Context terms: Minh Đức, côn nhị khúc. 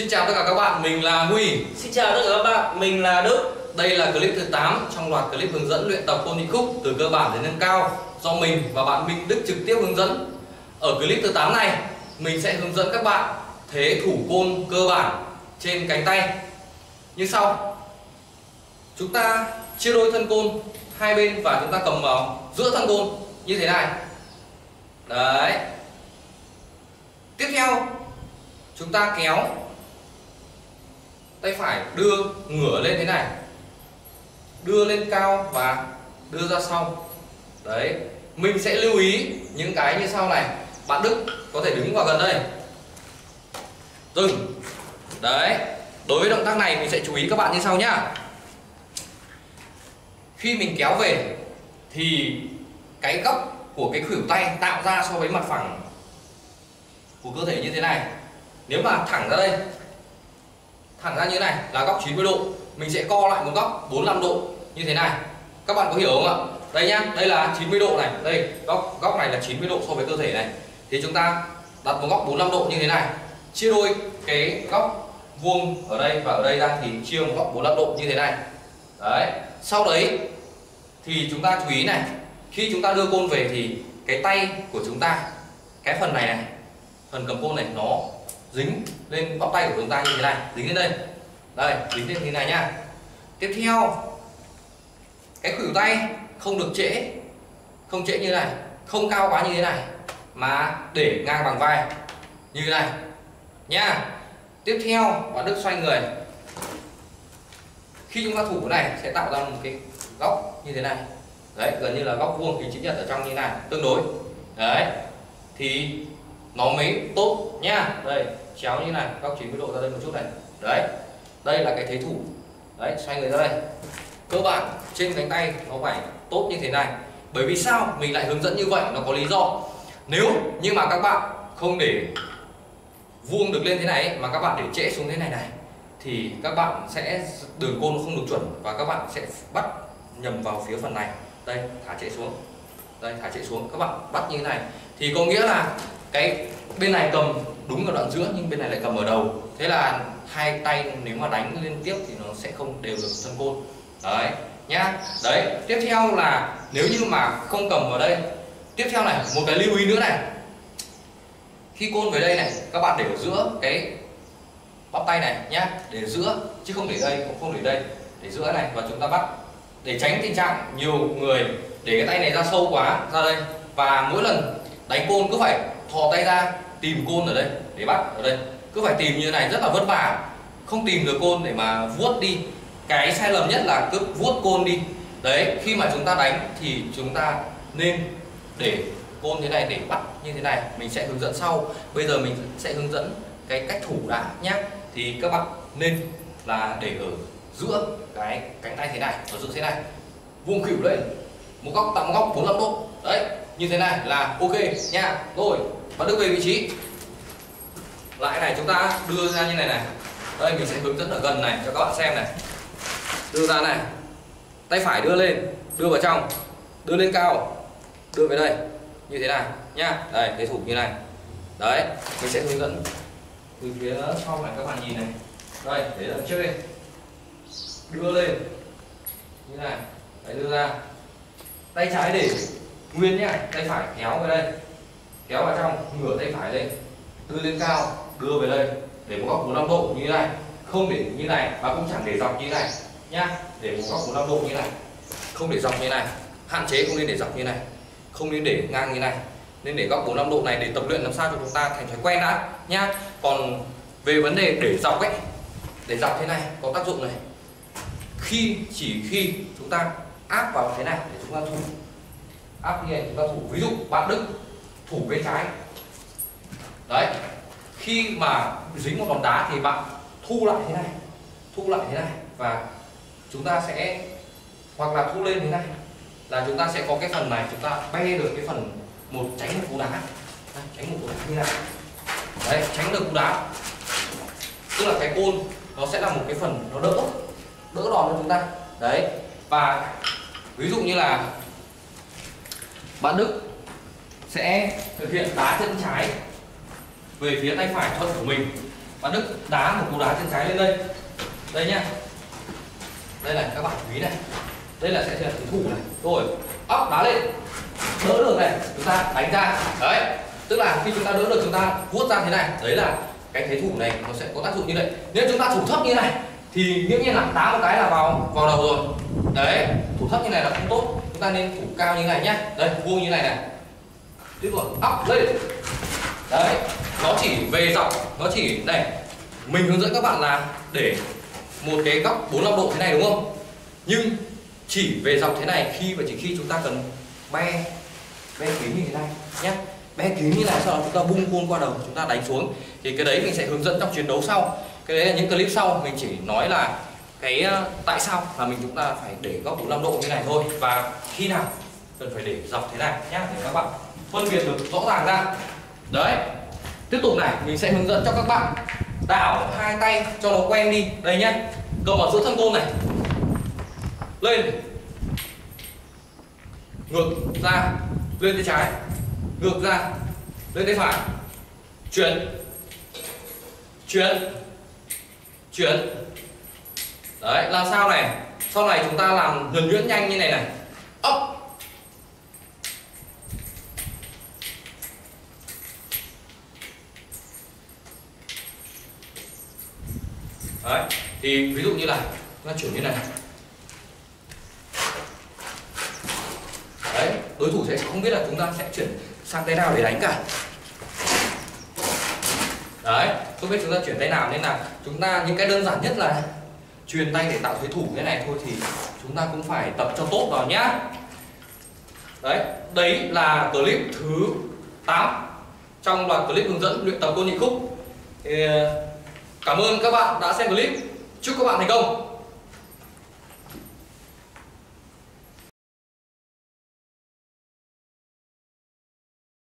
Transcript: Xin chào tất cả các bạn, mình là Huy. Xin chào tất cả các bạn, mình là Đức. Đây là clip thứ 8 trong loạt clip hướng dẫn luyện tập côn nhị khúc từ cơ bản đến nâng cao do mình và bạn Minh Đức trực tiếp hướng dẫn. Ở clip thứ 8 này, mình sẽ hướng dẫn các bạn thế thủ côn cơ bản trên cánh tay như sau. Chúng ta chia đôi thân côn hai bên và chúng ta cầm vào giữa thân côn như thế này. Đấy. Tiếp theo, chúng ta kéo tay phải, đưa ngửa lên thế này, đưa lên cao và đưa ra sau. Đấy, mình sẽ lưu ý những cái như sau này. Bạn Đức có thể đứng vào gần đây, dừng. Đấy, đối với động tác này mình sẽ chú ý các bạn như sau nhá. Khi mình kéo về thì cái góc của cái khuỷu tay tạo ra so với mặt phẳng của cơ thể như thế này. Nếu mà thẳng ra đây, thẳng ra như thế này là góc 90 độ. Mình sẽ co lại một góc 45 độ như thế này. Các bạn có hiểu không ạ? Đây nhá, đây là 90 độ này. Đây, góc này là 90 độ so với cơ thể này. Thì chúng ta đặt một góc 45 độ như thế này, chia đôi cái góc vuông ở đây và ở đây ra thì chia một góc 45 độ như thế này. Đấy. Sau đấy thì chúng ta chú ý này, khi chúng ta đưa côn về thì cái tay của chúng ta, cái phần này này, phần cầm côn này nó dính lên bắp tay của chúng ta như thế này, dính lên đây, đây dính lên thế này nhá. Tiếp theo, cái khuỷu tay không được trễ, không trễ như thế này, không cao quá như thế này mà để ngang bằng vai như thế này nhá. Tiếp theo, bạn Đức xoay người. Khi chúng ta thủ này sẽ tạo ra một cái góc như thế này, đấy gần như là góc vuông hình chữ nhật ở trong như thế này tương đối. Đấy thì nó mới tốt nhá. Đây, chéo như này, góc 90 độ ra đây một chút này. Đấy, đây là cái thế thủ. Đấy, xoay người ra đây. Cơ bản trên cánh tay nó phải tốt như thế này. Bởi vì sao mình lại hướng dẫn như vậy, nó có lý do. Nếu như mà các bạn không để vuông được lên thế này mà các bạn để trễ xuống thế này này thì các bạn sẽ đường côn không được chuẩn và các bạn sẽ bắt nhầm vào phía phần này. Đây, thả trễ xuống. Đây, thả trễ xuống, các bạn bắt như thế này thì có nghĩa là cái bên này cầm đúng ở đoạn giữa nhưng bên này lại cầm ở đầu, thế là hai tay nếu mà đánh liên tiếp thì nó sẽ không đều được thân côn. Đấy nhá. Đấy, tiếp theo là nếu như mà không cầm vào đây, tiếp theo này một cái lưu ý nữa này, khi côn về đây này các bạn để ở giữa cái bắp tay này nhá, để giữa chứ không để đây, cũng không để đây, để giữa này và chúng ta bắt để tránh tình trạng nhiều người để cái tay này ra sâu quá ra đây và mỗi lần đánh côn cứ phải thò tay ra tìm côn ở đây để bắt ở đây, cứ phải tìm như thế này rất là vất vả, không tìm được côn để mà vuốt đi. Cái sai lầm nhất là cứ vuốt côn đi. Đấy, khi mà chúng ta đánh thì chúng ta nên để côn thế này để bắt như thế này, mình sẽ hướng dẫn sau. Bây giờ mình sẽ hướng dẫn cái cách thủ đã nhé. Thì các bạn nên là để ở giữa cái cánh tay thế này, ở giữa thế này, vuông khuỷu lên một góc, tầm góc 45 độ đấy như thế này là ok nha. Rồi, và Đức về vị trí lại này, chúng ta đưa ra như này này. Đây mình sẽ hướng dẫn ở gần này cho các bạn xem này, đưa ra này, tay phải đưa lên, đưa vào trong, đưa lên cao, đưa về đây như thế này nhá. Đây, thế thủ như này. Đấy, mình sẽ hướng dẫn từ phía sau này, các bạn nhìn này, đây để đằng trước đi, đưa lên như này, đấy đưa ra, tay trái để nguyên nhá, tay phải kéo về đây, kéo vào trong, ngửa tay phải lên, đưa lên cao, đưa về đây để một góc 45 độ như thế này, không để như này và cũng chẳng để dọc như thế này nhá, để một góc 45 độ như này, không để dọc như này, hạn chế không nên để dọc như này, không nên để ngang như này, nên để góc 45 độ này để tập luyện làm sao cho chúng ta thành thói quen đã nhá. Còn về vấn đề để dọc ấy, để dọc thế này có tác dụng này, khi chỉ khi chúng ta áp vào thế này để chúng ta thủ, áp như này chúng ta thủ, ví dụ bạn Đức thủ bên trái. Đấy, khi mà dính một hòn đá thì bạn thu lại thế này, thu lại thế này và chúng ta sẽ hoặc là thu lên thế này là chúng ta sẽ có cái phần này, chúng ta bay được cái phần một, tránh một cú đá. Đấy, tránh một cú đá như này. Đấy, tránh được cú đá, tức là cái côn nó sẽ là một cái phần nó đỡ đòn cho chúng ta. Đấy, và ví dụ như là bạn Đức sẽ thực hiện đá chân trái về phía tay phải thuận của mình và Đức đá một cú đá trên trái lên đây. Đây nhá. Đây là các bạn quý này. Đây là sẽ là đối thủ này. Rồi, óc đá lên. Đỡ được này, chúng ta đánh ra. Đấy. Tức là khi chúng ta đỡ được chúng ta vuốt ra thế này, đấy là cái thế thủ này nó sẽ có tác dụng như vậy. Nếu chúng ta thủ thấp như này thì nghiễm nhiên là đá một cái là vào đầu rồi. Đấy, thủ thấp như này là không tốt. Chúng ta nên thủ cao như này nhá. Đây, vuông như này này. Tiếp tục óc lên. Đấy, nó chỉ về dọc, nó chỉ này. Mình hướng dẫn các bạn là để một cái góc 45 độ thế này đúng không? Nhưng chỉ về dọc thế này khi và chỉ khi chúng ta cần be kín như thế này nhé. Be kín như này sau đó chúng ta bung côn qua đầu, chúng ta đánh xuống. Thì cái đấy mình sẽ hướng dẫn trong chiến đấu sau. Cái đấy là những clip sau, mình chỉ nói là cái tại sao là chúng ta phải để góc 45 độ như này thôi, và khi nào cần phải để dọc thế này nhé, để các bạn phân biệt được rõ ràng ra. Đấy. Tiếp tục này, mình sẽ hướng dẫn cho các bạn đảo hai tay cho nó quen đi. Đây nhá. Cầm ở giữa thân côn này. Lên. Ngược ra, lên tay trái. Ngược ra, lên tay phải. Chuyển. Chuyển. Đấy, làm sao này? Sau này chúng ta làm nhuần nhuyễn nhanh như này này. Ốc. Đấy, thì ví dụ như là nó chuyển như này. Đấy, đối thủ sẽ không biết là chúng ta sẽ chuyển sang tay nào để đánh cả. Đấy, không biết chúng ta chuyển tay nào, nên là chúng ta những cái đơn giản nhất là truyền tay để tạo thế thủ thế này thôi thì chúng ta cũng phải tập cho tốt vào nhá. Đấy, đấy là clip thứ 8 trong loạt clip hướng dẫn luyện tập côn nhị khúc. Cảm ơn các bạn đã xem clip. Chúc các bạn thành công.